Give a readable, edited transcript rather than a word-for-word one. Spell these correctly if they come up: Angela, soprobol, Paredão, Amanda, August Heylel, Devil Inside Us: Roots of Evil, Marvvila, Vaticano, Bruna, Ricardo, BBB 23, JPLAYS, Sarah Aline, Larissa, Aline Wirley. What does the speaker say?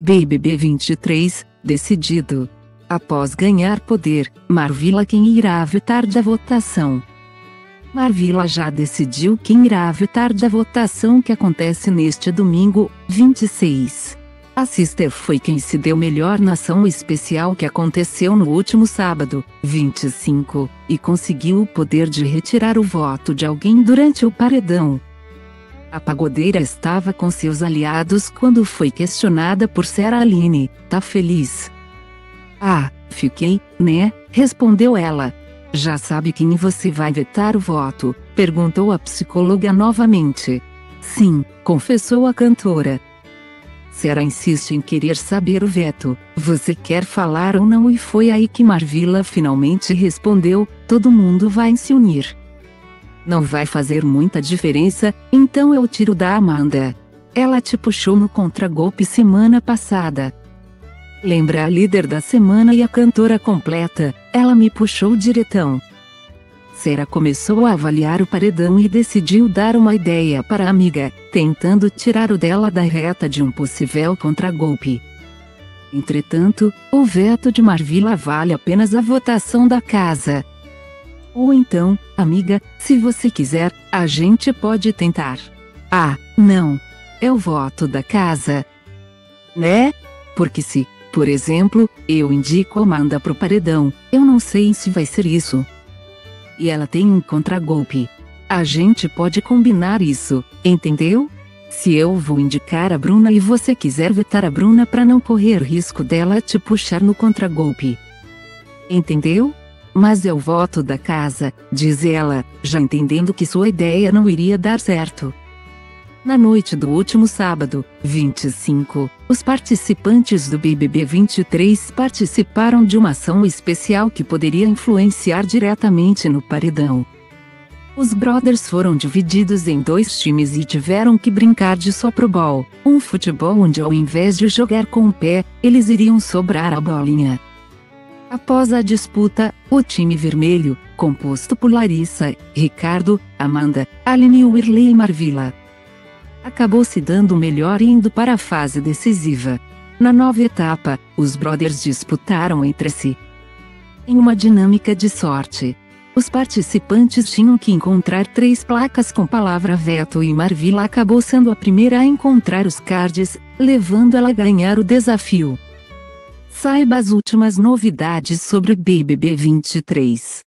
BBB 23, decidido. Após ganhar poder, Marvvila quem irá vetar da votação. Marvvila já decidiu quem irá vetar da votação que acontece neste domingo, 26. A sister foi quem se deu melhor na ação especial que aconteceu no último sábado, 25, e conseguiu o poder de retirar o voto de alguém durante o paredão. A pagodeira estava com seus aliados quando foi questionada por Sarah Aline: "Tá feliz?" "Ah, fiquei, né?", respondeu ela. "Já sabe quem você vai vetar o voto?", perguntou a psicóloga novamente. "Sim", confessou a cantora. Sarah insiste em querer saber o veto: "Você quer falar ou não?" E foi aí que Marvvila finalmente respondeu: "Todo mundo vai se unir. Não vai fazer muita diferença, então eu tiro da Amanda. Ela te puxou no contragolpe semana passada." Lembra a líder da semana e a cantora completa: "Ela me puxou diretão." Sarah começou a avaliar o paredão e decidiu dar uma ideia para a amiga, tentando tirar o dela da reta de um possível contragolpe. Entretanto, o veto de Marvvila vale apenas a votação da casa. "Ou então, amiga, se você quiser, a gente pode tentar." "Ah, não. É o voto da casa, né? Porque se, por exemplo, eu indico a Amanda pro paredão, eu não sei se vai ser isso. E ela tem um contragolpe. A gente pode combinar isso, entendeu? Se eu vou indicar a Bruna e você quiser vetar a Bruna pra não correr risco dela te puxar no contragolpe, entendeu? Mas é o voto da casa", diz ela, já entendendo que sua ideia não iria dar certo. Na noite do último sábado, 25, os participantes do BBB 23 participaram de uma ação especial que poderia influenciar diretamente no paredão. Os brothers foram divididos em dois times e tiveram que brincar de soprobol, um futebol onde, ao invés de jogar com o pé, eles iriam sobrar a bolinha. Após a disputa, o time vermelho, composto por Larissa, Ricardo, Amanda, Aline Wirley e Marvvila, acabou se dando melhor e indo para a fase decisiva. Na nova etapa, os brothers disputaram entre si em uma dinâmica de sorte. Os participantes tinham que encontrar 3 placas com palavra veto e Marvvila acabou sendo a primeira a encontrar os cards, levando ela a ganhar o desafio. Saiba as últimas novidades sobre o BBB 23.